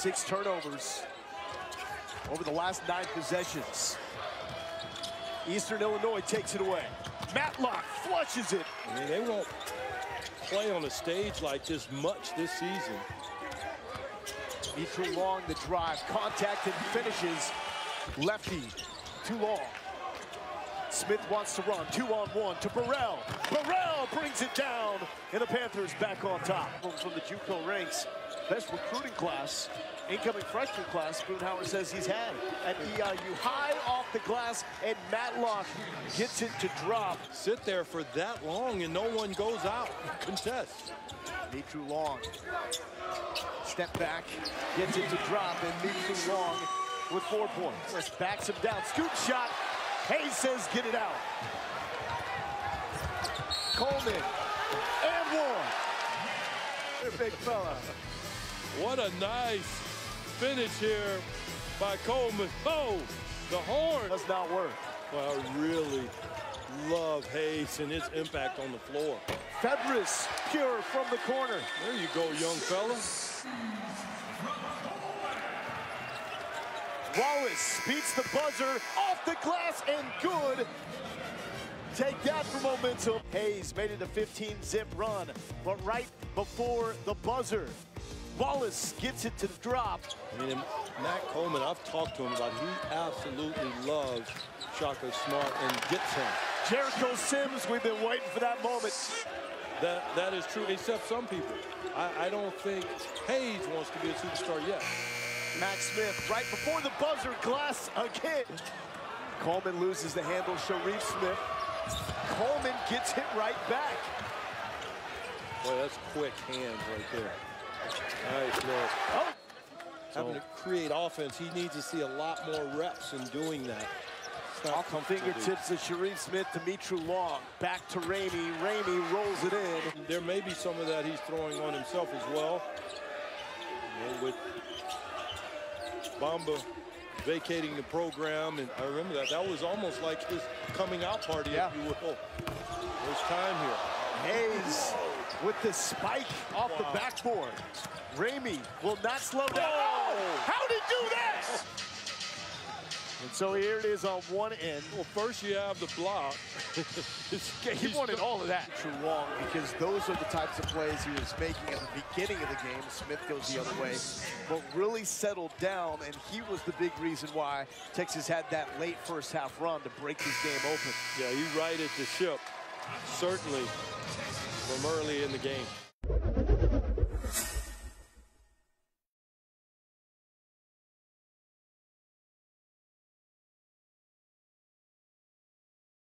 6 turnovers over the last 9 possessions. Eastern Illinois takes it away. Matlock flushes it. I mean, they won't play on a stage like this much this season. Eastern Long, the drive, contact and finishes. Lefty, too long. Smith wants to run, 2-on-1 to Burrell. Burrell brings it down, and the Panthers back on top. From the JUCO ranks, best recruiting class, incoming freshman class, Spoonhauer says he's had at EIU. High off the glass, and Matlock gets it to drop. Sit there for that long, and no one goes out. Contest. Mitru Long, step back, gets it to drop, and Mitru Long with 4 points. Just backs him down, scoop shot. Hayes says, get it out. Coleman, and one. Big fella. What a nice finish here by Coleman. Oh, the horn. Does not work. Well, I really love Hayes and his impact on the floor. Fedris, pure from the corner. There you go, young fella. Wallace beats the buzzer, off the glass, and good. Take that for momentum. Hayes made it a 15-zip run, but right before the buzzer, Wallace gets it to the drop. I mean, Matt Coleman, I've talked to him about it. He absolutely loves Shaka Smart and gets him. Jericho Sims, we've been waiting for that moment. That is true, except some people. I don't think Hayes wants to be a superstar yet. Max Smith, right before the buzzer, glass again. Coleman loses the handle, Sharif Smith. Coleman gets hit right back. Boy, that's quick hands right there. Nice look. Oh. Having to create offense, he needs to see a lot more reps in doing that. Off the fingertips to Sharif Smith, Demetri Long, back to Ramey. Ramey rolls it in. There may be some of that he's throwing on himself as well. And with Bamba vacating the program, and I remember that was almost like his coming out party, yeah, if you will. There's time here. Hayes with the spike off the backboard. Ramey will not slow down. Oh. How did he do that? And so here it is on one end. Well, first you have the block. He wanted all of that. True Wong, because those are the types of plays he was making at the beginning of the game. Smith goes the other way, but really settled down, and he was the big reason why Texas had that late first half run to break this game open. Yeah, he righted the ship, certainly, from early in the game.